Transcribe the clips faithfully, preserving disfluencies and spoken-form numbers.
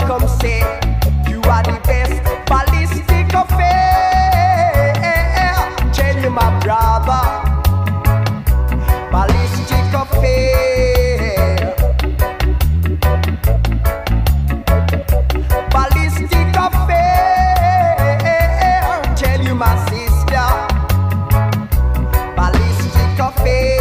come say you are the best ballistic affair. Tell you my brother, ballistic affair, ballistic affair. Tell you my sister, ballistic affair.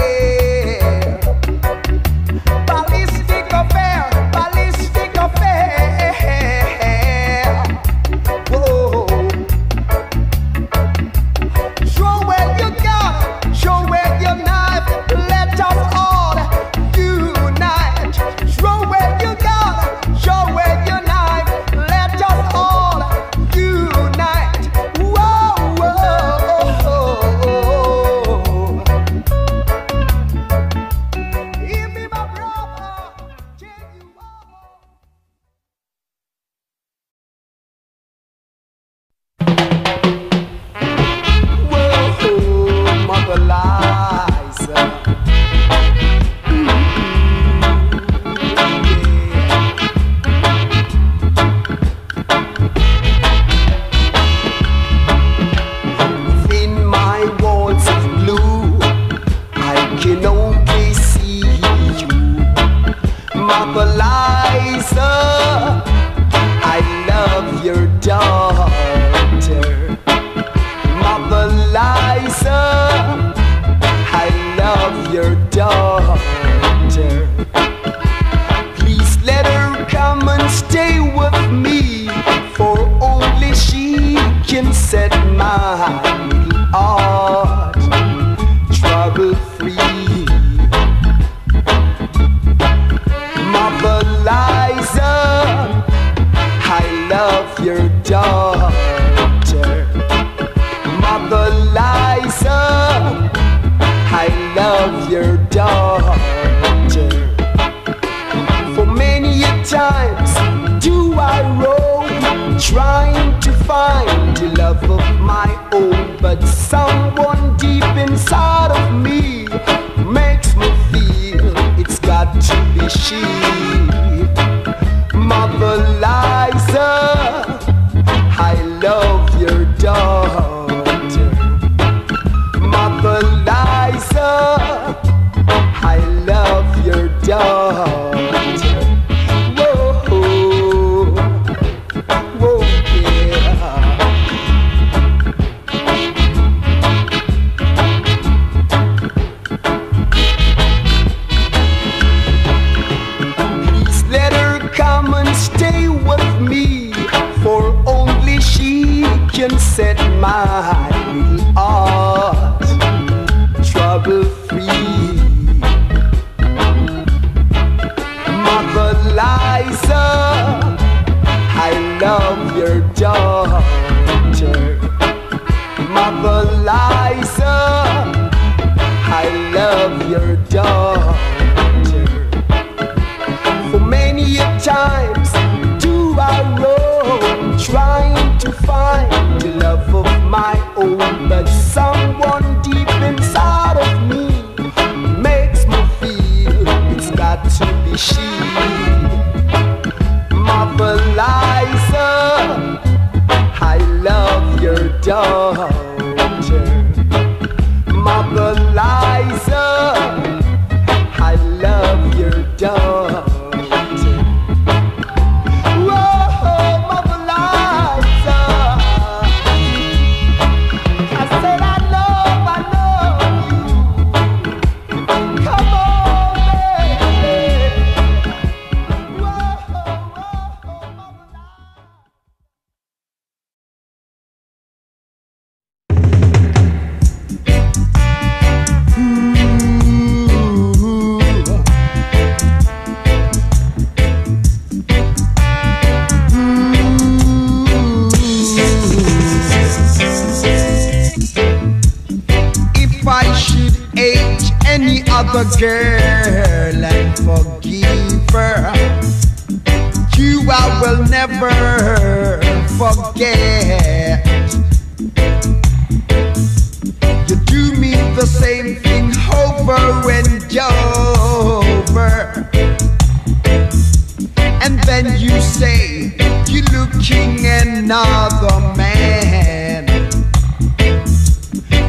then you say you're looking at another man,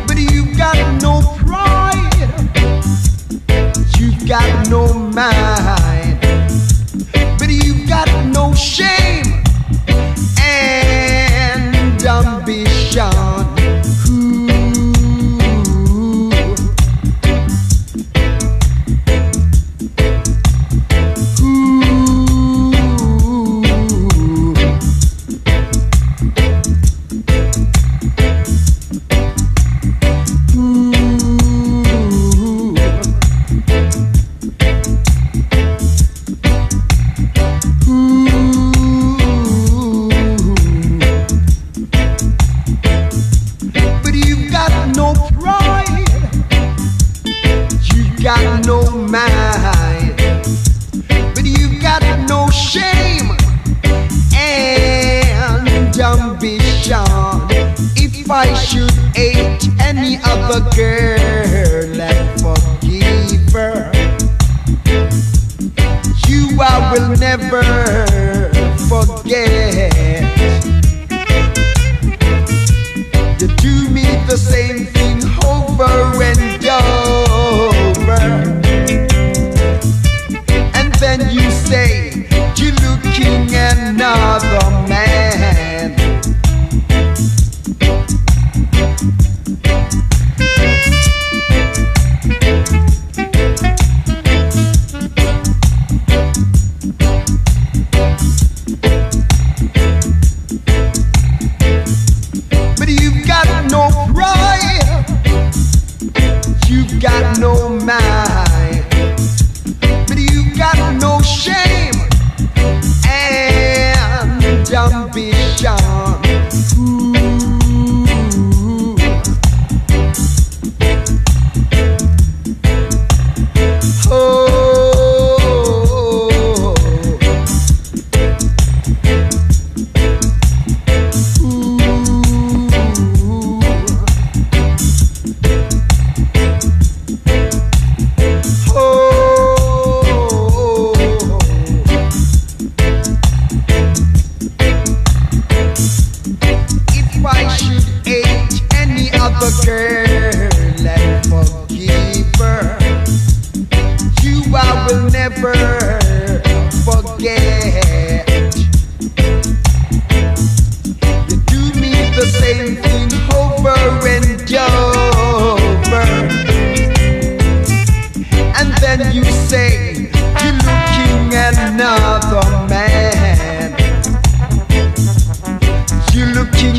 but you've got no pride, you've got no mind, but you've got no shame and ambition. If I should hate any other girl and forgive her, you I will never forget. You do me the same thing over and over, and then you say you're looking at another man.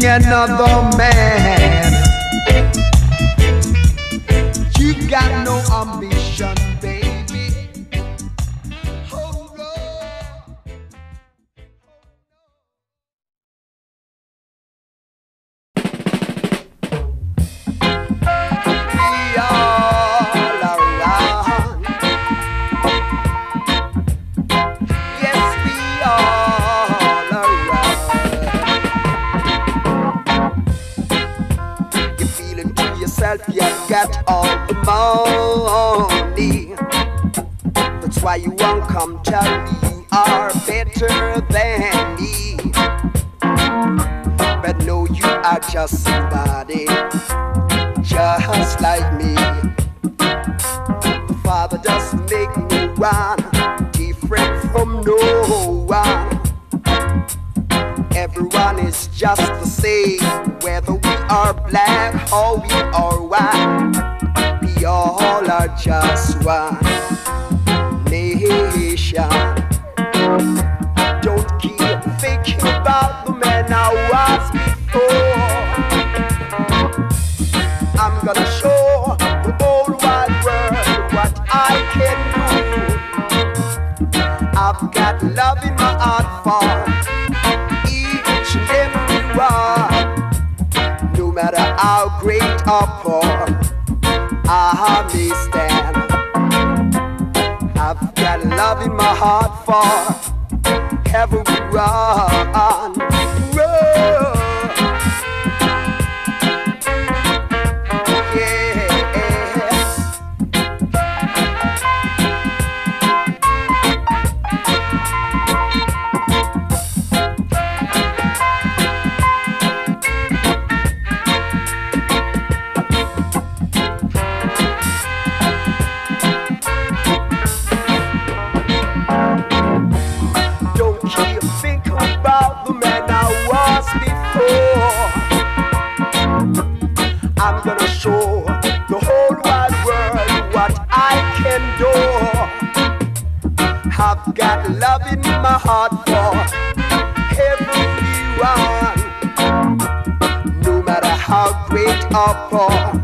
Another man, you've got no ambition, baby. Oh Lord. We all around. Yes, we are. You've got all the money, that's why you won't come tell me you are better than me. But no, you are just somebody, just like me. The Father doesn't make no one different from no one. Everyone is just the same, whether we are black or we are white, we all are just one nation. Don't keep thinking about the man I was before. I'm gonna show the whole wide world what I can do. I've got love in my heart for each and every one. No matter how great or poor I may stand, I've got love in my heart for everyone. Yeah. how great or poor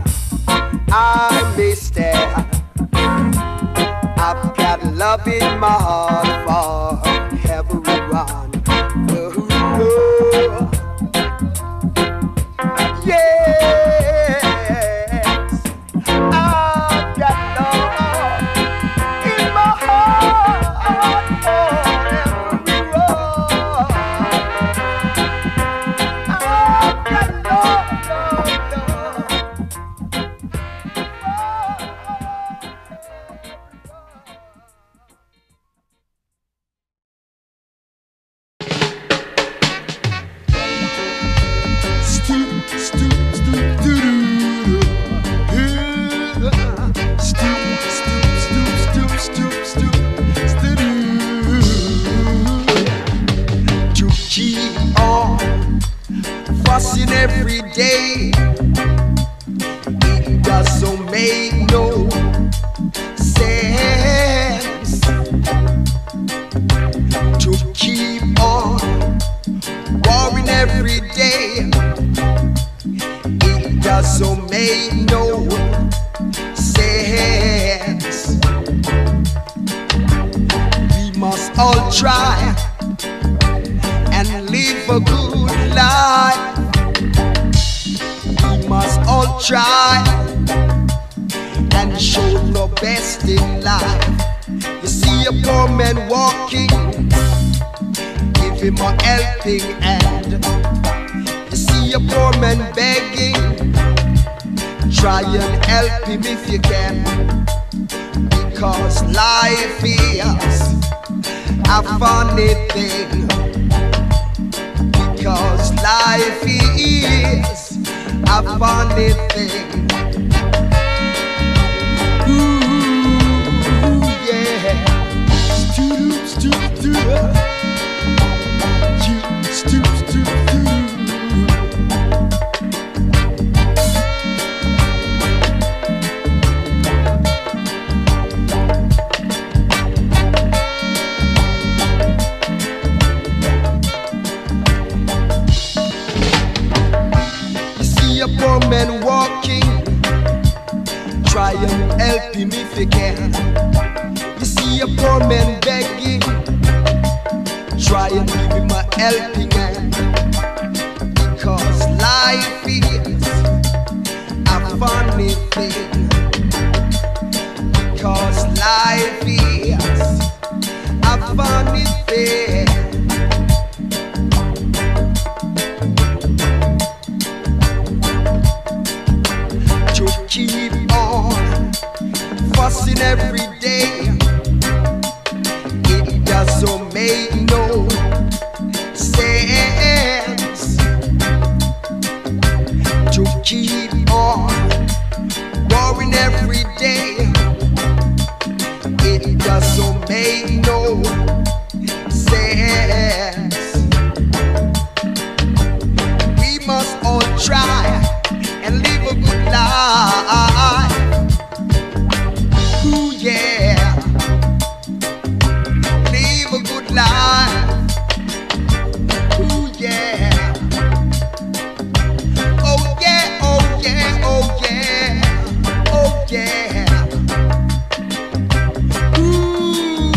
I may stare, I've got love in my heart for everyone. Oh, oh. Yes, I've got love in my heart for everyone. I've got love. Every day it doesn't make no sense to keep on worrying every day. It doesn't make no sense. We must all try and live a good life. We must all try and show the best in life. You see a poor man walking, give him a helping hand. You see a poor man begging, try and help him if you can. Because life is a funny thing. Because life is a funny thing. Ooh, yeah. Stoop, stoop, stoop. You stoop, stoop, man walking, try and help him if you can. You see a poor man begging, try and give him a helping hand. Because life is a funny thing. Because life is a funny thing. Keep on fussing every day. It doesn't make no sense to keep on worrying every day. It doesn't make no sense. We must all try and live a good life. Ooh, yeah. Live a good life. Ooh, yeah. Oh, yeah, oh, yeah, oh, yeah. Oh, yeah. Ooh.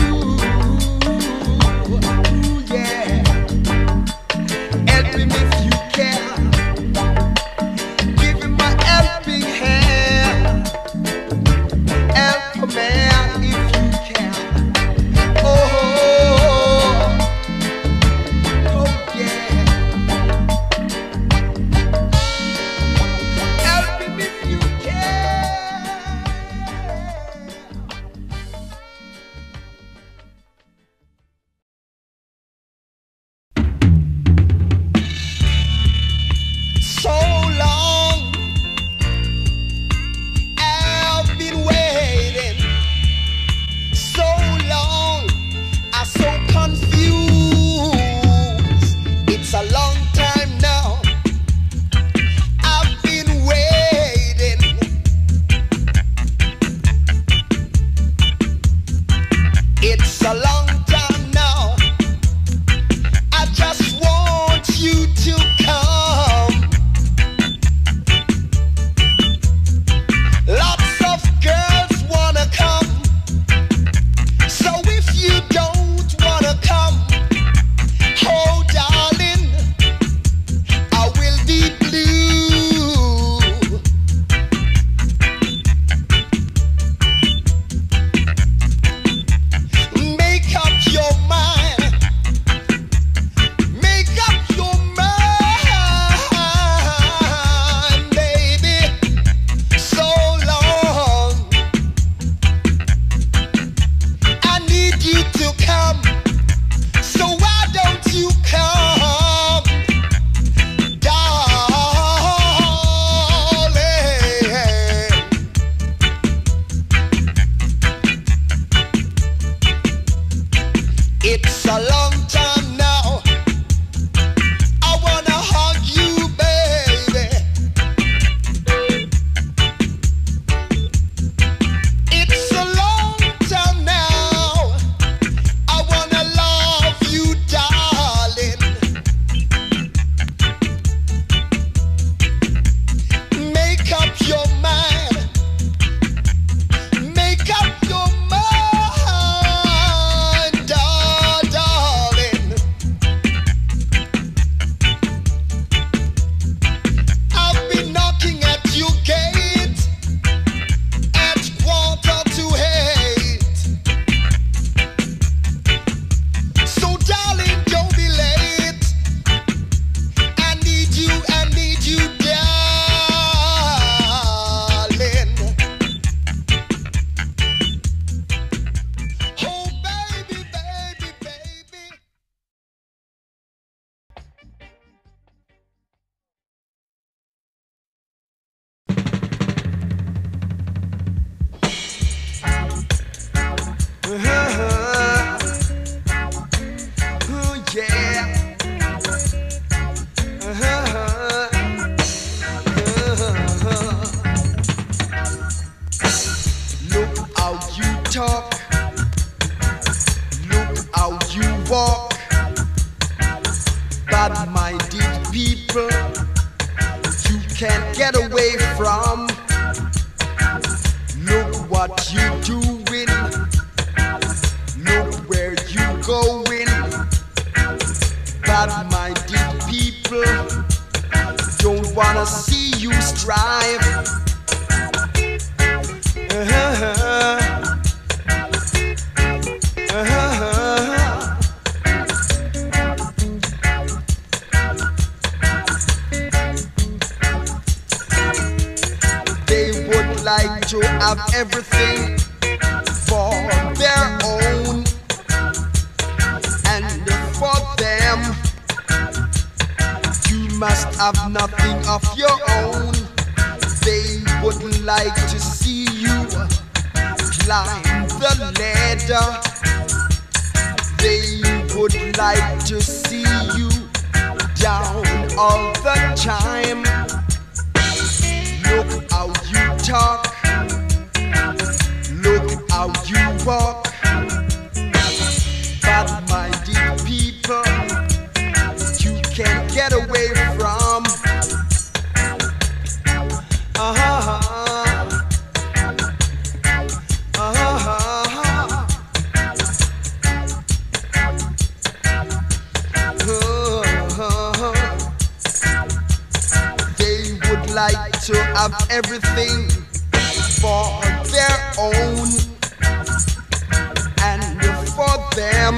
Bad-minded people you can't get away from. Look what you're doing, look where you're going. Bad-minded people don't wanna see you strive. uh-huh. Like to have everything for their own and for them. You must have nothing of your own. They wouldn't like to see you climb the ladder. They would like to see you down all the time. Look how you talk, look how you walk. Bad-minded people you can't get away from. Uh-huh. Uh-huh. Uh-huh. They would like to have everything for their own and for them.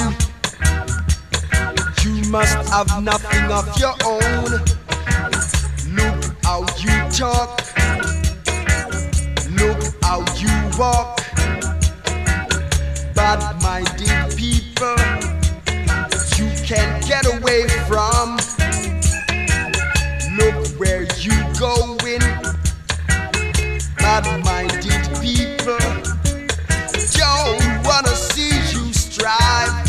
You must have nothing of your own. Look how you talk, look how you walk. Bad-minded people you can't get away from. Look where you going. Bad-minded people don't wanna see you strive.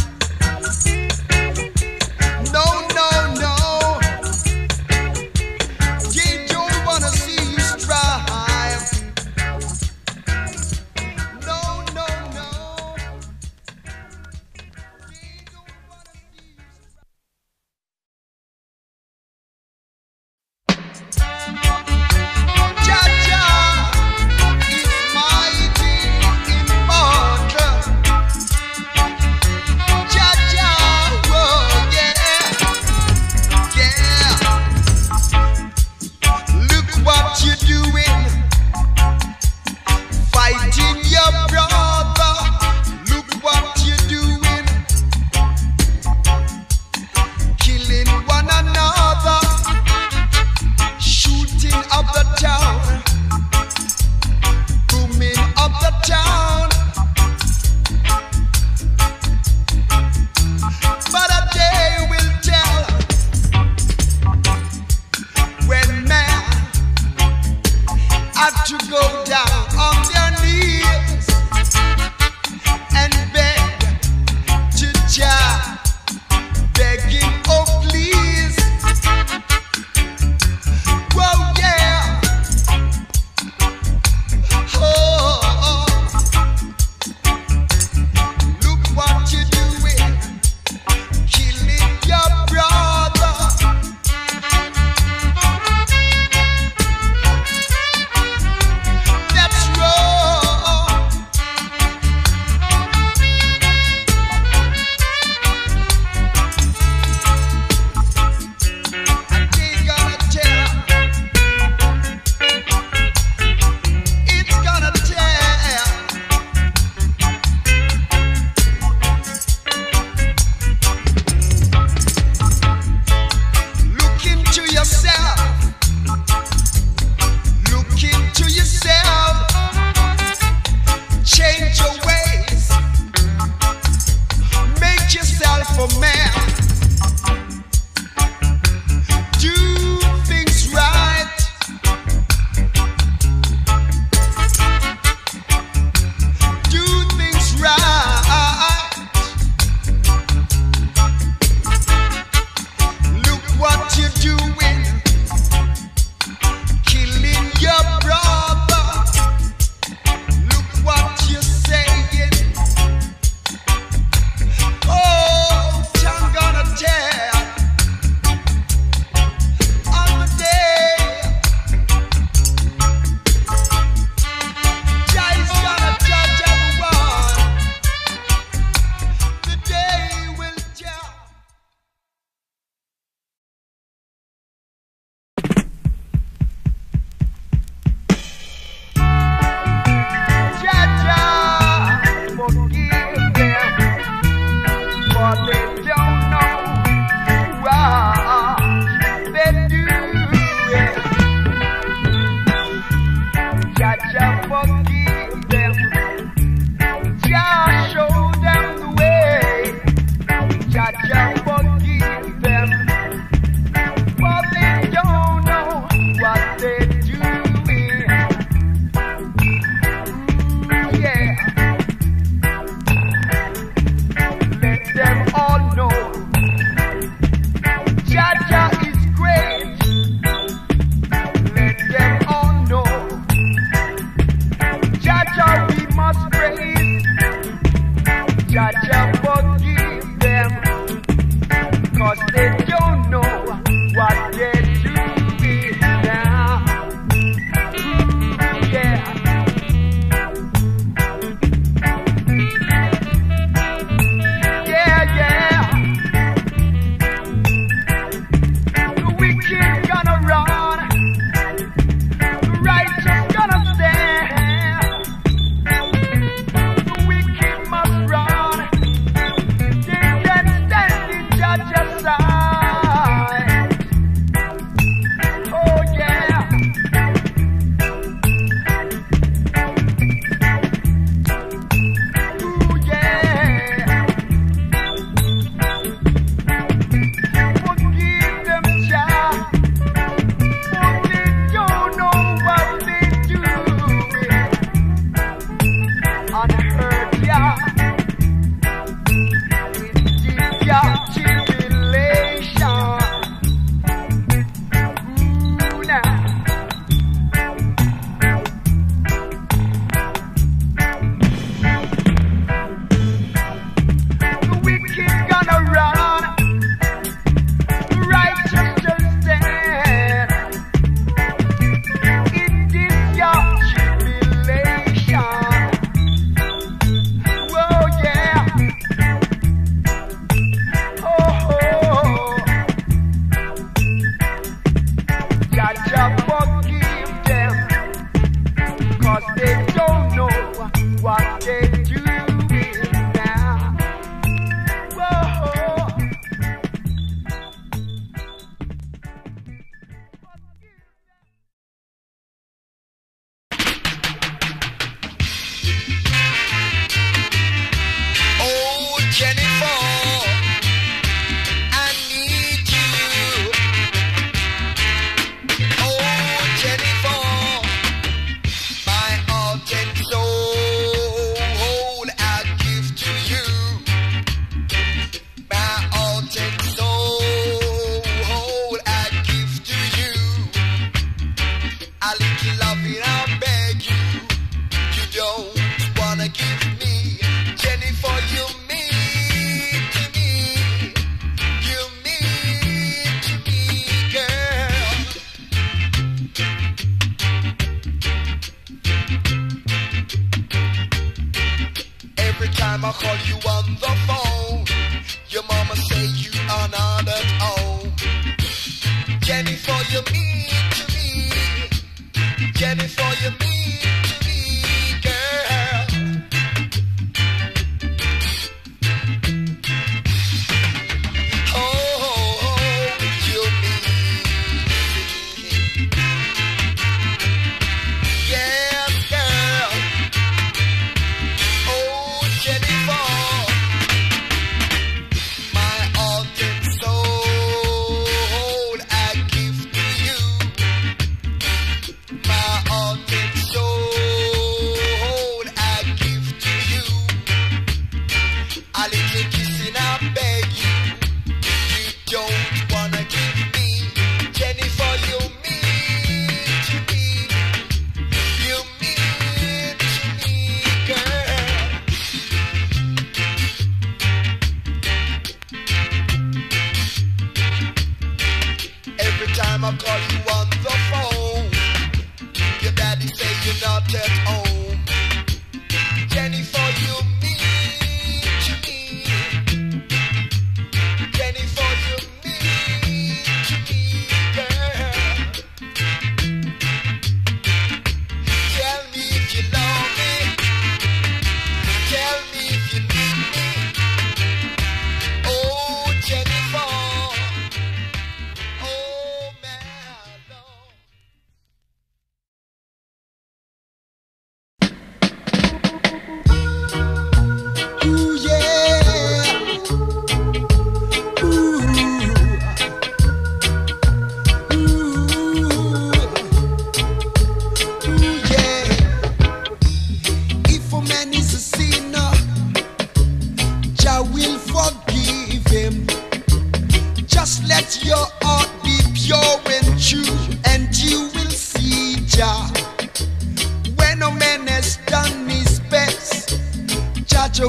No, no, no. They don't wanna see you strive. No, no, no. They don't wanna see you strive. don't know what they're doing now. Yeah. Yeah, yeah. The wicked gonna run, the righteous gonna stand. The wicked must run, they can't stand the judge's side.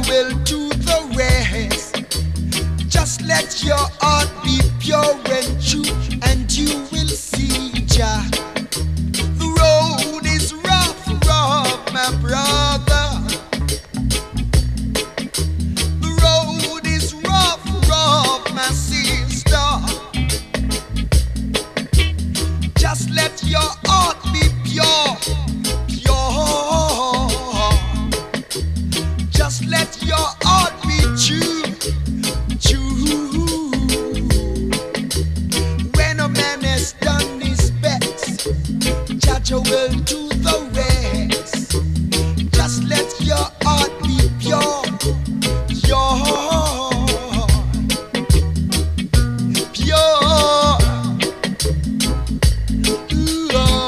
Will do the rest. Just let your heart be pure. pure and true, and you will see Jah. The road is rough, rough, my brother. The road is rough, rough, my sister. Just let your heart be pure, pure. Just let your heart be true, true. Will do the rest. Just let your heart be pure, pure, pure. Ooh.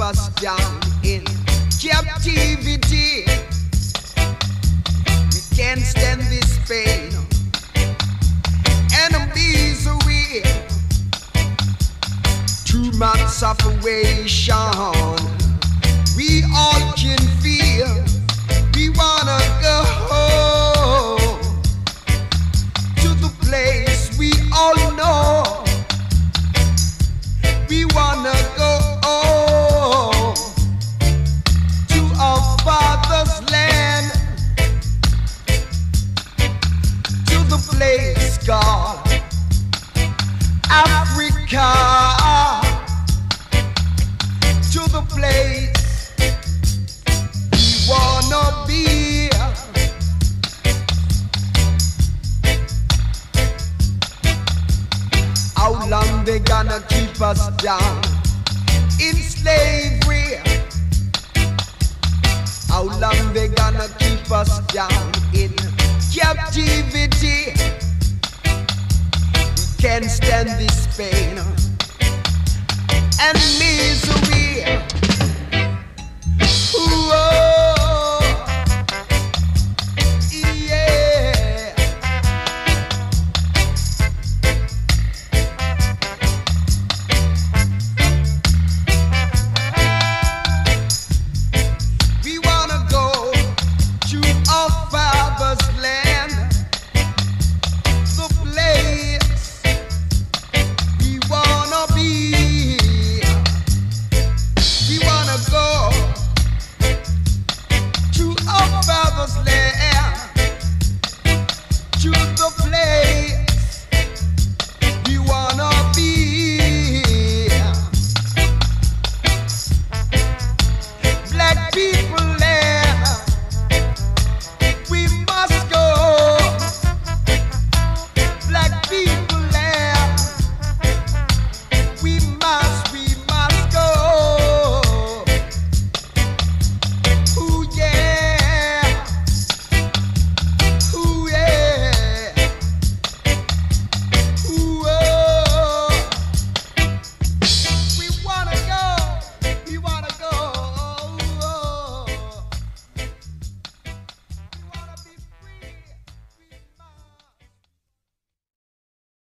keep us down in captivity. We can't stand this pain. Enemies are real. Too much sufferation we all can feel. We wanna go home.